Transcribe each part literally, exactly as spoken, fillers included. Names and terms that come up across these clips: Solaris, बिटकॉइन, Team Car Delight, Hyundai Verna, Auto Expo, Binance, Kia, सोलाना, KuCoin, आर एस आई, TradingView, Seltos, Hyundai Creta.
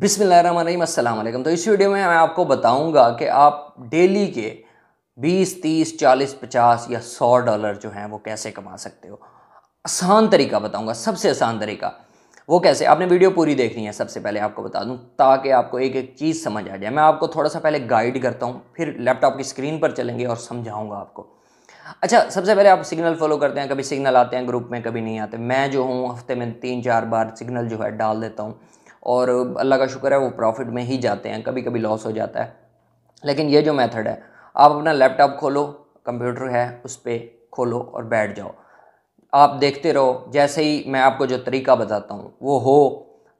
बिस्मिल्लाहिर्रहमानिर्रहीम अस्सलाम वालेकुम। तो इस वीडियो में मैं आपको बताऊंगा कि आप डेली के बीस, तीस, चालीस, पचास या सौ डॉलर जो हैं वो कैसे कमा सकते हो। आसान तरीका बताऊंगा, सबसे आसान तरीका। वो कैसे, आपने वीडियो पूरी देखनी है सबसे पहले आपको बता दूं, ताकि आपको एक एक चीज़ समझ आ जाए। मैं आपको थोड़ा सा पहले गाइड करता हूँ, फिर लैपटॉप की स्क्रीन पर चलेंगे और समझाऊँगा आपको। अच्छा, सबसे पहले आप सिग्नल फॉलो करते हैं, कभी सिग्नल आते हैं ग्रुप में, कभी नहीं आते। मैं जो हूँ हफ्ते में तीन चार बार सिग्नल जो है डाल देता हूँ और अल्लाह का शुक्र है वो प्रॉफिट में ही जाते हैं, कभी कभी लॉस हो जाता है। लेकिन ये जो मेथड है, आप अपना लैपटॉप खोलो, कंप्यूटर है उस पर खोलो और बैठ जाओ, आप देखते रहो। जैसे ही मैं आपको जो तरीका बताता हूँ वो हो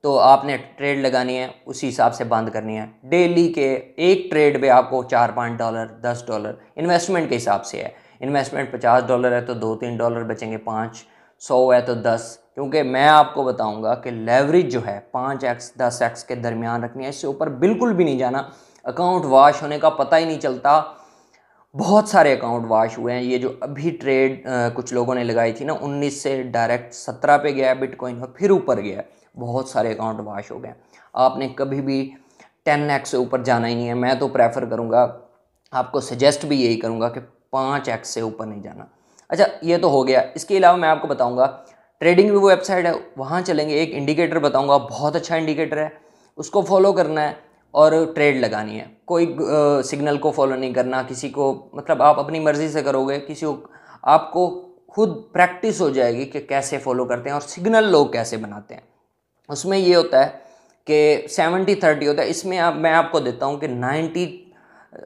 तो आपने ट्रेड लगानी है, उसी हिसाब से बांध करनी है। डेली के एक ट्रेड पे आपको चार पाँच डॉलर दस डॉलर इन्वेस्टमेंट के हिसाब से है। इन्वेस्टमेंट पचास डॉलर है तो दो तीन डॉलर बचेंगे, पाँच सौ है तो दस। क्योंकि मैं आपको बताऊंगा कि लेवरेज जो है पाँच एक्स दस एक्स के दरमियान रखनी है, इससे ऊपर बिल्कुल भी नहीं जाना। अकाउंट वाश होने का पता ही नहीं चलता, बहुत सारे अकाउंट वाश हुए हैं। ये जो अभी ट्रेड आ, कुछ लोगों ने लगाई थी ना, उन्नीस से डायरेक्ट सत्रह पे गया बिटकॉइन और फिर ऊपर गया, बहुत सारे अकाउंट वाश हो गए। आपने कभी भी टेन एक्स से ऊपर जाना ही नहीं है। मैं तो प्रेफर करूँगा, आपको सजेस्ट भी यही करूँगा कि पाँच एक्स से ऊपर नहीं जाना। अच्छा, ये तो हो गया। इसके अलावा मैं आपको बताऊँगा ट्रेडिंग व्यू वेबसाइट है, वहाँ चलेंगे। एक इंडिकेटर बताऊंगा, बहुत अच्छा इंडिकेटर है, उसको फॉलो करना है और ट्रेड लगानी है। कोई आ, सिग्नल को फॉलो नहीं करना, किसी को, मतलब आप अपनी मर्ज़ी से करोगे। किसी को, आपको खुद प्रैक्टिस हो जाएगी कि कैसे फॉलो करते हैं और सिग्नल लोग कैसे बनाते हैं। उसमें ये होता है कि सेवेंटी थर्टी होता है, इसमें आप, मैं आपको देता हूँ कि नाइन्टी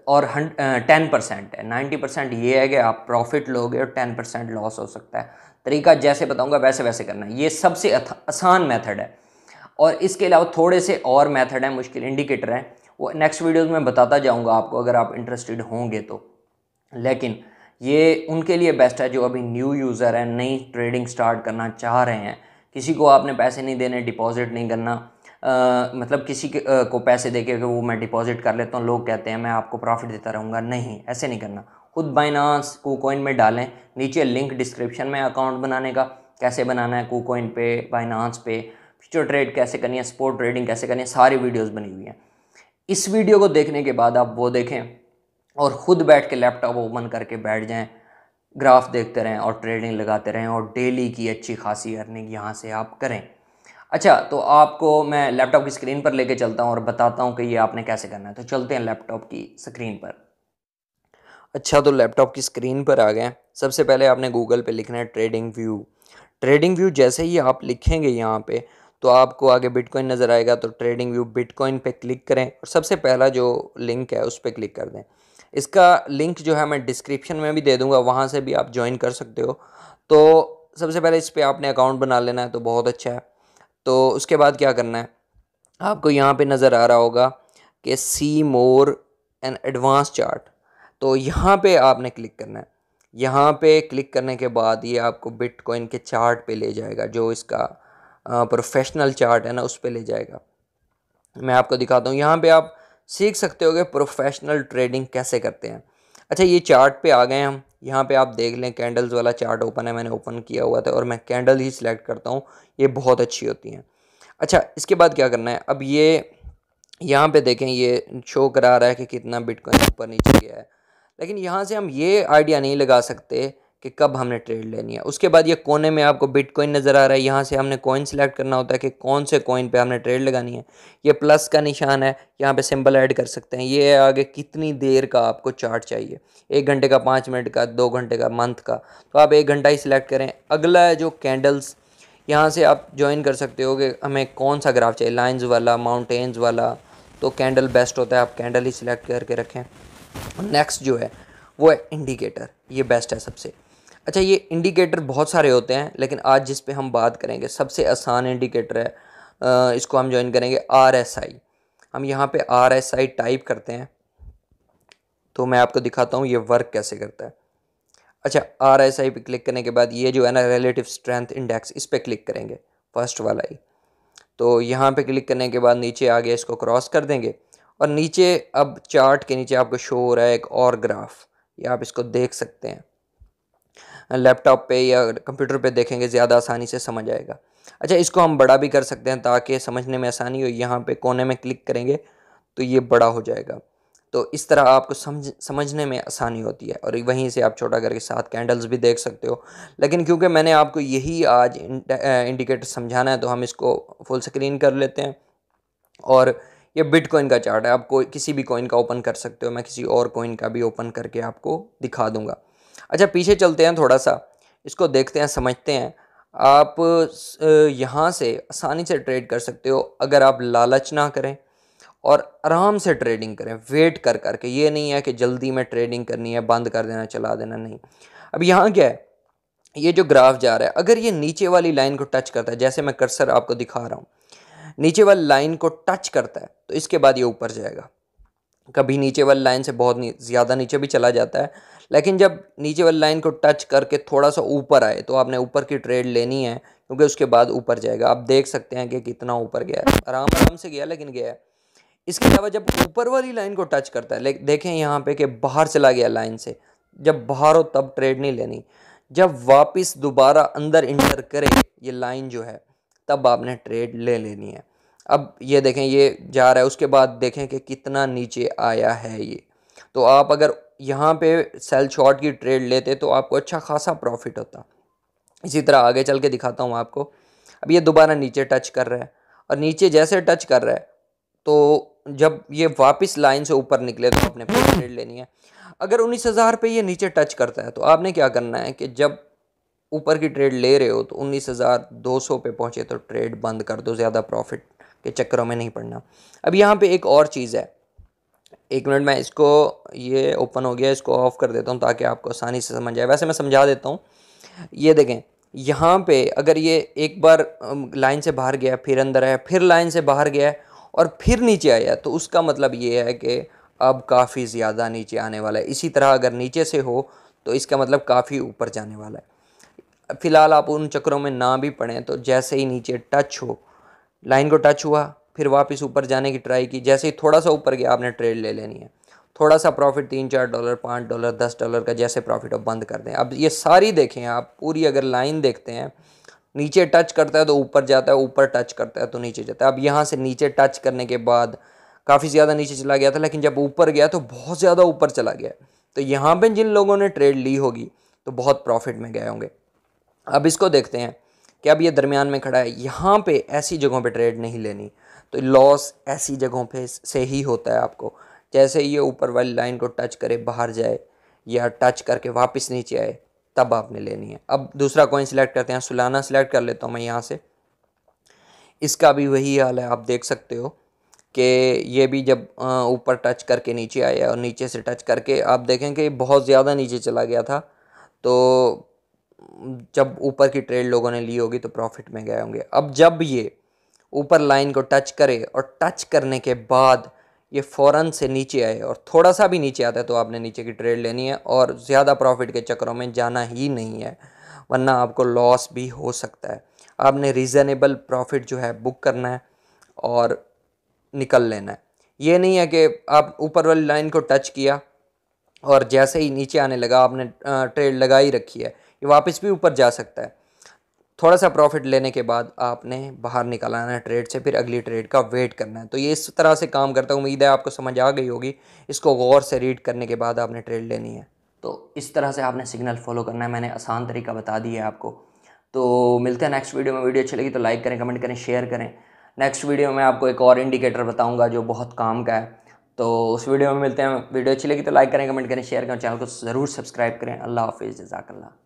और टेन परसेंट है। नाइन्टी परसेंट ये है कि आप प्रॉफिट लोगे और टेन परसेंट लॉस हो सकता है। तरीका जैसे बताऊंगा वैसे वैसे करना है। ये सबसे आसान मेथड है। और इसके अलावा थोड़े से और मेथड हैं, मुश्किल इंडिकेटर हैं, वो नेक्स्ट वीडियोस में बताता जाऊंगा आपको, अगर आप इंटरेस्टेड होंगे तो। लेकिन ये उनके लिए बेस्ट है जो अभी न्यू यूज़र हैं, नई ट्रेडिंग स्टार्ट करना चाह रहे हैं। किसी को आपने पैसे नहीं देने, डिपॉजिट नहीं करना, आ, मतलब किसी के, आ, को पैसे दे के वो मैं डिपॉजिट कर लेता हूँ, लोग कहते हैं मैं आपको प्रॉफिट देता रहूँगा। नहीं, ऐसे नहीं करना। खुद बाइनांस KuCoin में डालें, नीचे लिंक डिस्क्रिप्शन में अकाउंट बनाने का, कैसे बनाना है KuCoin पे, बाइनांस पे, फ्यूचर ट्रेड कैसे करनी है, स्पोर्ट ट्रेडिंग कैसे करनी है, सारी वीडियोस बनी हुई हैं। इस वीडियो को देखने के बाद आप वो देखें और ख़ुद बैठ के लैपटॉप ओपन करके बैठ जाएं, ग्राफ देखते रहें और ट्रेडिंग लगाते रहें और डेली की अच्छी खासी अर्निंग यहाँ से आप करें। अच्छा, तो आपको मैं लैपटॉप की स्क्रीन पर लेके चलता हूँ और बताता हूँ कि ये आपने कैसे करना है। तो चलते हैं लैपटॉप की स्क्रीन पर। अच्छा, तो लैपटॉप की स्क्रीन पर आ गए। सबसे पहले आपने गूगल पे लिखना है ट्रेडिंग व्यू। ट्रेडिंग व्यू जैसे ही आप लिखेंगे यहाँ पे, तो आपको आगे बिटकॉइन नज़र आएगा। तो ट्रेडिंग व्यू बिटकॉइन पे क्लिक करें और सबसे पहला जो लिंक है उस पर क्लिक कर दें। इसका लिंक जो है मैं डिस्क्रिप्शन में भी दे दूँगा, वहाँ से भी आप ज्वाइन कर सकते हो। तो सबसे पहले इस पर आपने अकाउंट बना लेना है, तो बहुत अच्छा है। तो उसके बाद क्या करना है, आपको यहाँ पर नज़र आ रहा होगा कि see more and advance chart, तो यहाँ पे आपने क्लिक करना है। यहाँ पे क्लिक करने के बाद ये आपको बिटकॉइन के चार्ट पे ले जाएगा, जो इसका प्रोफेशनल चार्ट है ना, उस पे ले जाएगा। मैं आपको दिखाता हूँ, यहाँ पे आप सीख सकते हो कि प्रोफेशनल ट्रेडिंग कैसे करते हैं। अच्छा, ये चार्ट पे आ गए हम। यहाँ पे आप देख लें, कैंडल्स वाला चार्ट ओपन है, मैंने ओपन किया हुआ था और मैं कैंडल ही सिलेक्ट करता हूँ, ये बहुत अच्छी होती हैं। अच्छा, इसके बाद क्या करना है, अब ये यहाँ पर देखें, ये शो करा रहा है कि कितना बिटकॉइन ऊपर नीचे गया है। लेकिन यहाँ से हम ये आइडिया नहीं लगा सकते कि कब हमने ट्रेड लेनी है। उसके बाद ये कोने में आपको बिटकॉइन नज़र आ रहा है, यहाँ से हमने कॉइन सेलेक्ट करना होता है कि कौन से कॉइन पे हमने ट्रेड लगानी है। ये प्लस का निशान है, यहाँ पे सिंबल ऐड कर सकते हैं। ये आगे कितनी देर का आपको चार्ट चाहिए, एक घंटे का, पाँच मिनट का, दो घंटे का, मंथ का, तो आप एक घंटा ही सिलेक्ट करें। अगला है जो कैंडल्स, यहाँ से आप ज्वाइन कर सकते हो कि हमें कौन सा ग्राफ चाहिए, लाइन्स वाला, माउंटेन्स वाला, तो कैंडल बेस्ट होता है, आप कैंडल ही सिलेक्ट करके रखें। नेक्स्ट जो है वो है इंडिकेटर, ये बेस्ट है सबसे। अच्छा, ये इंडिकेटर बहुत सारे होते हैं, लेकिन आज जिस पे हम बात करेंगे सबसे आसान इंडिकेटर है, आ, इसको हम ज्वाइन करेंगे आर एस आई। हम यहाँ पे आर एस आई टाइप करते हैं, तो मैं आपको दिखाता हूँ ये वर्क कैसे करता है। अच्छा, आर एस आई पे क्लिक करने के बाद ये जो है ना रिलेटिव स्ट्रेंथ इंडेक्स, इस पर क्लिक करेंगे, फर्स्ट वाला ही। तो यहाँ पर क्लिक करने के बाद नीचे आ गया, इसको क्रॉस कर देंगे और नीचे अब चार्ट के नीचे आपको शो हो रहा है एक और ग्राफ, ये आप इसको देख सकते हैं। लैपटॉप पे या कंप्यूटर पे देखेंगे, ज़्यादा आसानी से समझ आएगा। अच्छा, इसको हम बड़ा भी कर सकते हैं ताकि समझने में आसानी हो। यहाँ पे कोने में क्लिक करेंगे तो ये बड़ा हो जाएगा, तो इस तरह आपको समझ समझने में आसानी होती है। और वहीं से आप छोटा करके साथ कैंडल्स भी देख सकते हो, लेकिन क्योंकि मैंने आपको यही आज इंडिकेटर समझाना है तो हम इसको फुल स्क्रीन कर लेते हैं। और ये बिटकॉइन का चार्ट है, आप कोई किसी भी कॉइन का ओपन कर सकते हो, मैं किसी और कॉइन का भी ओपन करके आपको दिखा दूंगा। अच्छा, पीछे चलते हैं थोड़ा सा, इसको देखते हैं, समझते हैं। आप यहाँ से आसानी से ट्रेड कर सकते हो अगर आप लालच ना करें और आराम से ट्रेडिंग करें, वेट कर कर के। ये नहीं है कि जल्दी में ट्रेडिंग करनी है, बंद कर देना, चला देना, नहीं। अब यहाँ क्या है, ये जो ग्राफ जा रहा है, अगर ये नीचे वाली लाइन को टच करता है, जैसे मैं कर्सर आपको दिखा रहा हूँ, नीचे वाली लाइन को टच करता है तो इसके बाद ये ऊपर जाएगा। कभी नीचे वाली लाइन से बहुत नी, ज़्यादा नीचे भी चला जाता है, लेकिन जब नीचे वाली लाइन को टच करके थोड़ा सा ऊपर आए तो आपने ऊपर की ट्रेड लेनी है, क्योंकि उसके बाद ऊपर जाएगा। आप देख सकते हैं कि कितना ऊपर गया है, आराम आराम से गया लेकिन गया है। इसके अलावा जब ऊपर वाली लाइन को टच करता है, देखें यहाँ पे कि बाहर चला गया लाइन से, जब बाहर हो तब ट्रेड नहीं लेनी, जब वापस दोबारा अंदर इंटर करे ये लाइन जो है तब आपने ट्रेड ले लेनी है। अब ये देखें ये जा रहा है, उसके बाद देखें कि कितना नीचे आया है ये, तो आप अगर यहाँ पे सेल शॉर्ट की ट्रेड लेते तो आपको अच्छा खासा प्रॉफिट होता। इसी तरह आगे चल के दिखाता हूँ आपको। अब ये दोबारा नीचे टच कर रहा है, और नीचे जैसे टच कर रहा है तो जब ये वापस लाइन से ऊपर निकले तो आपने ट्रेड लेनी है। अगर उन्नीस हज़ार पे ये नीचे टच करता है तो आपने क्या करना है कि जब ऊपर की ट्रेड ले रहे हो तो उन्नीस हज़ार दो सौ पे पहुँचे तो ट्रेड बंद कर दो, ज़्यादा प्रॉफिट के चक्करों में नहीं पड़ना। अब यहाँ पे एक और चीज़ है, एक मिनट, मैं इसको, ये ओपन हो गया, इसको ऑफ कर देता हूँ ताकि आपको आसानी से समझ आए। वैसे मैं समझा देता हूँ। ये देखें यहाँ पे अगर ये एक बार लाइन से बाहर गया, फिर अंदर आया, फिर लाइन से बाहर गया और फिर नीचे आया, तो उसका मतलब ये है कि अब काफ़ी ज़्यादा नीचे आने वाला है। इसी तरह अगर नीचे से हो तो इसका मतलब काफ़ी ऊपर जाने वाला है। फ़िलहाल आप उन चक्करों में ना भी पड़ें, तो जैसे ही नीचे टच हो, लाइन को टच हुआ, फिर वापस ऊपर जाने की ट्राई की, जैसे ही थोड़ा सा ऊपर गया आपने ट्रेड ले लेनी है। थोड़ा सा प्रॉफिट तीन चार डॉलर पाँच डॉलर दस डॉलर का जैसे प्रॉफिट आप बंद कर दें। अब ये सारी देखें आप पूरी, अगर लाइन देखते हैं, नीचे टच करता है तो ऊपर जाता है, ऊपर टच करता है तो नीचे जाता है। अब यहाँ से नीचे टच करने के बाद काफ़ी ज़्यादा नीचे चला गया था, लेकिन जब ऊपर गया तो बहुत ज़्यादा ऊपर चला गया। तो यहाँ पे जिन लोगों ने ट्रेड ली होगी तो बहुत प्रॉफिट में गए होंगे। अब इसको देखते हैं कि अब ये दरमियान में खड़ा है, यहाँ पे ऐसी जगहों पे ट्रेड नहीं लेनी, तो लॉस ऐसी जगहों पे से ही होता है। आपको जैसे ये ऊपर वाली लाइन को टच करे, बाहर जाए या टच करके वापस नीचे आए, तब आपने लेनी है। अब दूसरा कॉइन सिलेक्ट करते हैं, सोलाना सिलेक्ट कर लेता हूँ मैं यहाँ से। इसका भी वही हाल है, आप देख सकते हो कि ये भी जब ऊपर टच करके नीचे आया और नीचे से टच करके, आप देखें कि बहुत ज़्यादा नीचे चला गया था, तो जब ऊपर की ट्रेड लोगों ने ली होगी तो प्रॉफिट में गए होंगे। अब जब ये ऊपर लाइन को टच करे और टच करने के बाद ये फ़ौरन से नीचे आए और थोड़ा सा भी नीचे आता है तो आपने नीचे की ट्रेड लेनी है, और ज़्यादा प्रॉफिट के चक्करों में जाना ही नहीं है, वरना आपको लॉस भी हो सकता है। आपने रीज़नेबल प्रॉफिट जो है बुक करना है और निकल लेना है। ये नहीं है कि आप ऊपर वाली लाइन को टच किया और जैसे ही नीचे आने लगा आपने ट्रेड लगा ही रखी है, ये वापस भी ऊपर जा सकता है। थोड़ा सा प्रॉफिट लेने के बाद आपने बाहर निकल आना है ट्रेड से, फिर अगली ट्रेड का वेट करना है। तो ये इस तरह से काम करता है। उम्मीद है आपको समझ आ गई होगी। इसको गौर से रीड करने के बाद आपने ट्रेड लेनी है। तो इस तरह से आपने सिग्नल फॉलो करना है। मैंने आसान तरीका बता दिया है आपको। तो मिलते हैं नेक्स्ट वीडियो में। वीडियो अच्छी लगी तो लाइक करें, कमेंट करें, शेयर करें। नेक्स्ट वीडियो में आपको एक और इंडिकेटर बताऊँगा जो बहुत काम का है, तो उस वीडियो में मिलते हैं। वीडियो अच्छी लगी तो लाइक करें, कमेंट करें, शेयर करें, चैनल को ज़रूर सब्सक्राइब करें। अल्लाह हाफिज़, जज़ाकल्लाह।